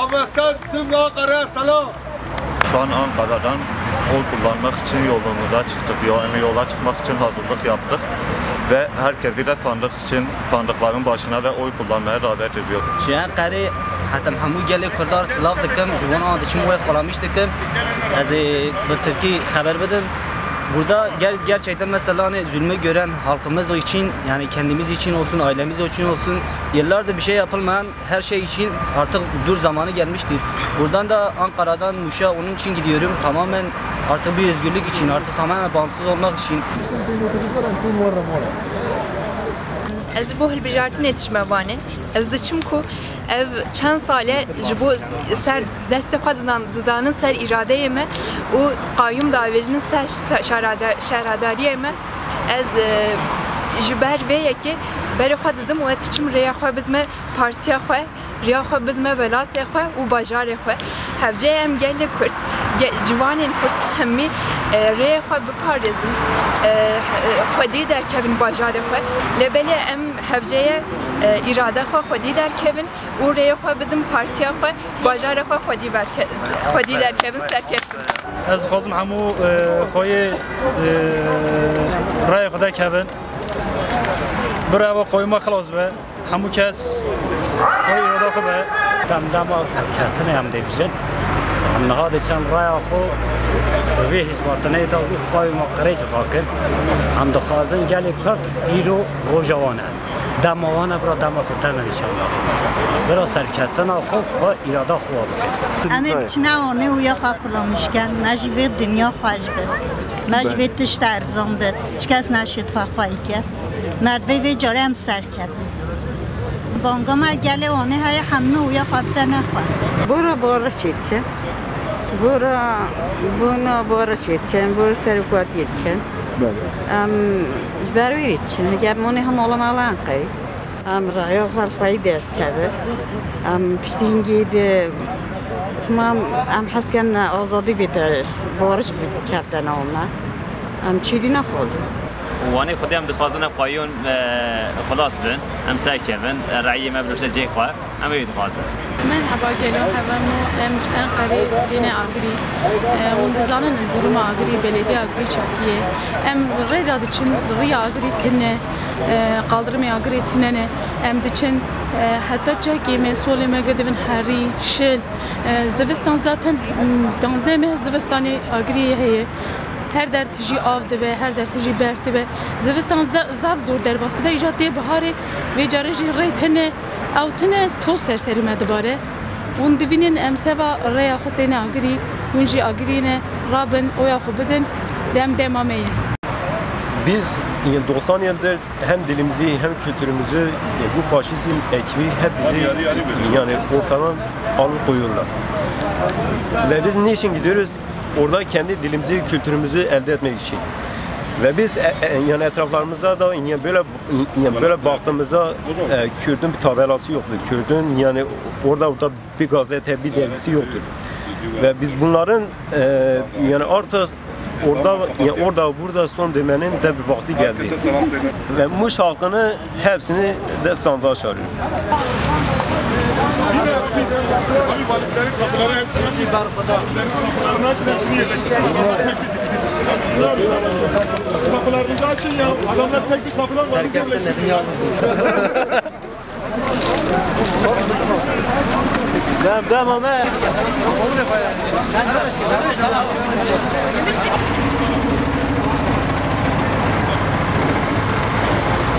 Ahmet'ten tüm Ankara'ya selam. Şu an Ankara'dan oy kullanmak için yolumuza çıktık. Yani yola çıkmak için hazırlık yaptık. Ve herkesi de sandık için sandıkların başına ve oy kullanmaya davet ediyor. Şu an Ankara, hatta hamu gele Kurdar silah dikim, juvan adı için oy kullanmış dikim. Az Türkiye haber verdim. Burada gerçekten mesela hani zulme gören halkımız için, yani kendimiz için olsun, ailemiz için olsun, yıllardır bir şey yapılmayan her şey için artık dur zamanı gelmiştir. Buradan da Ankara'dan Muş'a onun için gidiyorum. Tamamen artık bir özgürlük için, artık tamamen bağımsız olmak için. Ez bu hilbijartin etişmevane, ez de çimku ev çen sale bu ser destefadan dıdanın ser iradeye me o kayyum davecinin ser şeradariye me ez jiber ve yeki berefadadım o etişim reyaha bizme partiye xoy reyaha bizme velate xoy u bajare xoy hevceyem gelle kurt civanen kurt hemmi reyaha bu parizin خودی در کبین بازار خود لبله ام هفجه اراده خود خودی در کبین او ریه خود بدم پارتی خود بازار خود خودی در کبین سرکت از خواستم همو خوی رای خدا کبین برای و خوی ما خلاص به همو کس خوی اراده خود به دمدم و سرکت نیم دیوزن هم نهاد چند رای خود وی حزباتنه دا وی خوای ما قریش داکن هم دخوازن گلی کرد ایرو روژوانه دموانه برا دم خودتن نشانده برا سرکتن خوب خواه ایراده خواه بکن امی چنه آنه و یا خواه قلامشکن نجیوه دنیا خواهش بد نجیوه تشت ارزان بد چکس نشید خواه خواهی کرد مدوه وی جاره هم سرکت بانگا مر گلی آنه های همنه و یا خواه بده نخواه برا باره چید bunu borç için, bunu serükat için, berber için. Gel bunu hem olmalı Ankara. Amraya farklı ders tabi. Piştin gidi. Mam hasken azadi biter, borç bitkerden olma. Çiğdin afaz. Waney kudem de fazla koyun, xalas bin, emsake bin, rayim ebruşa cekha, emeyid fazla. من هوا گلو هوانو مشکن قری دینه آگری، وندزانن درم آگری بلدی آگری چاکیه، ام رید آدیچن ری آگری تنه، قدرم آگری تنه، ام دیچن حتی چاکی مسئول مقدمن هری شل، زبستان زاتن دانزدم زبستانی آگریه هیه. Her dertçi avdı ve her dertçi berti ve zivistan zav zor derbastı da icatı baharı ve carıcı reytene avtene toz serserime dibare. Bun divinin emseva reya xutene agri, bunji agrine rabın oya xubidin dem demameye. Biz 90 yıldır hem dilimizi hem kültürümüzü bu faşizm ekibi hep bizi yani ortadan alıp koyuyorlar. Ve biz ne için gidiyoruz? Orada kendi dilimizi, kültürümüzü elde etmek için. Ve biz yani etraflarımızda da yani böyle baktığımızda Kürt'ün bir tabelası yoktur. Kürt'ün yani orada bir gazete, bir dergisi yoktur. Ve biz bunların yani artık orada burada son demenin de bir vakti geldi. Ve Muş halkını hepsini de sandığa çağırıyor. Kapılarınızı açın ya. Adamlar tek bir kapılar var. Dem dem ama.